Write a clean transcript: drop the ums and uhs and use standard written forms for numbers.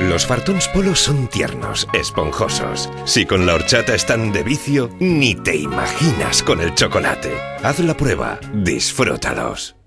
Los Fartons Polo son tiernos, esponjosos. Si con la horchata están de vicio, ni te imaginas con el chocolate. Haz la prueba, disfrútalos.